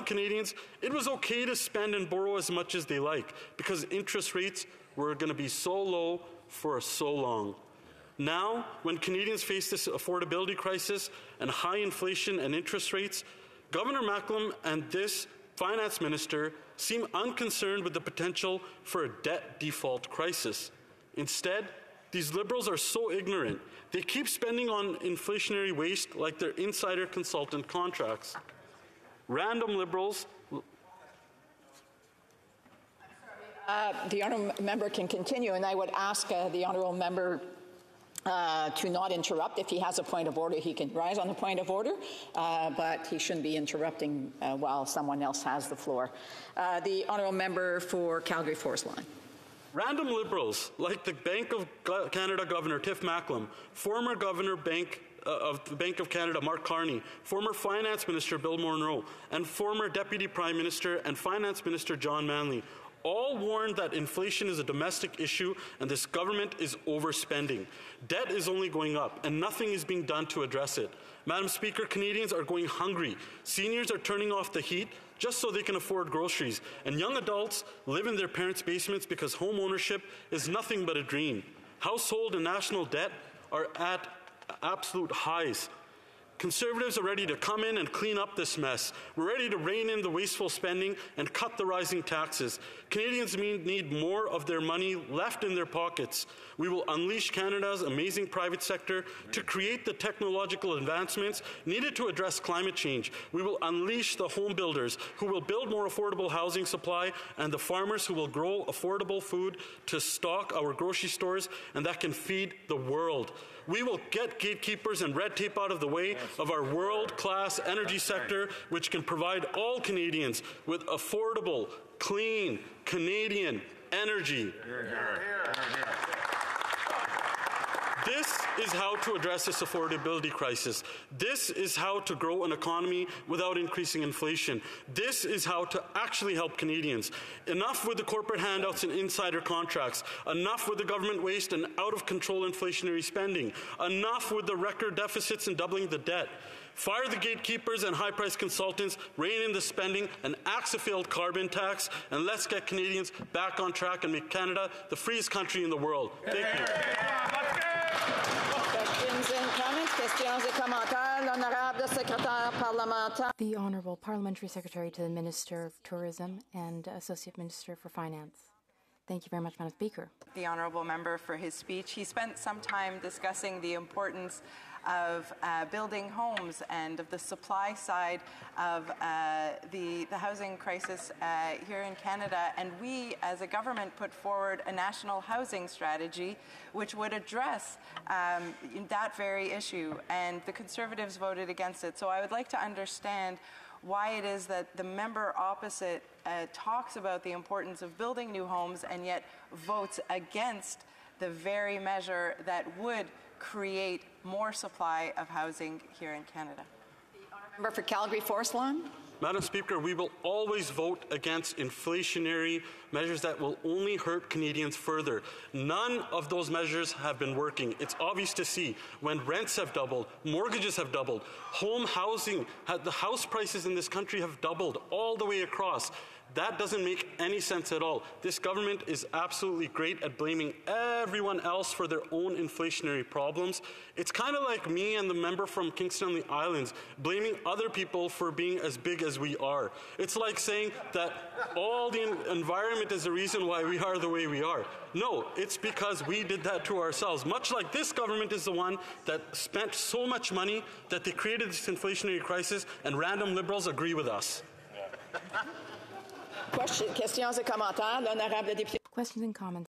American Canadians, it was okay to spend and borrow as much as they like because interest rates were going to be so low for so long. Now, when Canadians face this affordability crisis and high inflation and interest rates, Governor Macklem and this finance minister seem unconcerned with the potential for a debt default crisis. Instead, these Liberals are so ignorant. They keep spending on inflationary waste like their insider consultant contracts. Random Liberals... the honourable member can continue, and I would ask the honourable member to not interrupt. If he has a point of order, he can rise on the point of order, but he shouldn't be interrupting while someone else has the floor. The honourable member for Calgary Forest Lawn. Random Liberals, like the Bank of Canada Governor Tiff Macklem, former Governor of the Bank of Canada Mark Carney, former Finance Minister Bill Morneau, and former Deputy Prime Minister and Finance Minister John Manley, all warned that inflation is a domestic issue and this government is overspending. Debt is only going up and nothing is being done to address it. Madam Speaker, Canadians are going hungry. Seniors are turning off the heat just so they can afford groceries. And young adults live in their parents' basements because home ownership is nothing but a dream. Household and national debt are at absolute highs. Conservatives are ready to come in and clean up this mess. We're ready to rein in the wasteful spending and cut the rising taxes. Canadians need more of their money left in their pockets. We will unleash Canada's amazing private sector to create the technological advancements needed to address climate change. We will unleash the home builders who will build more affordable housing supply and the farmers who will grow affordable food to stock our grocery stores and that can feed the world. We will get gatekeepers and red tape out of the way of our world-class energy sector, which can provide all Canadians with affordable, clean, Canadian energy. This is how to address this affordability crisis. This is how to grow an economy without increasing inflation. This is how to actually help Canadians. Enough with the corporate handouts and insider contracts. Enough with the government waste and out-of-control inflationary spending. Enough with the record deficits and doubling the debt. Fire the gatekeepers and high-priced consultants, rein in the spending, and axe a failed carbon tax, and let's get Canadians back on track and make Canada the freest country in the world. Thank you. The Honourable Parliamentary Secretary to the Minister of Tourism and Associate Minister for Finance. Thank you very much, Madam Speaker. The Honourable Member for his speech. He spent some time discussing the importance of building homes and of the supply side of the housing crisis here in Canada. And we, as a government, put forward a national housing strategy which would address that very issue. And the Conservatives voted against it. So I would like to understand why it is that the member opposite talks about the importance of building new homes and yet votes against the very measure that would create more supply of housing here in Canada. The honourable member for Calgary Forest Lawn. Madam Speaker, we will always vote against inflationary measures that will only hurt Canadians further. None of those measures have been working. It's obvious to see when rents have doubled, mortgages have doubled, the house prices in this country have doubled all the way across. That doesn't make any sense at all. This government is absolutely great at blaming everyone else for their own inflationary problems. It's kind of like me and the member from Kingston on the Islands blaming other people for being as big as we are. It's like saying that all the environment is the reason why we are the way we are. No, it's because we did that to ourselves. Much like this government is the one that spent so much money that they created this inflationary crisis, and random Liberals agree with us. Yeah. Questions and comments.